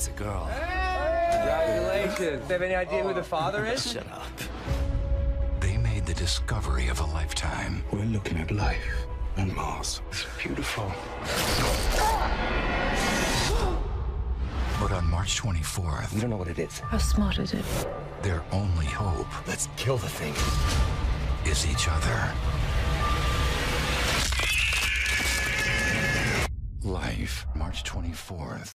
It's a girl. Hey! Congratulations. Do you have any idea who the father is? Shut up. They made the discovery of a lifetime. We're looking at life on Mars. It's beautiful. But on March 24th... We don't know what it is. How smart is it? Their only hope... Let's kill the thing. ...is each other. Life, March 24th.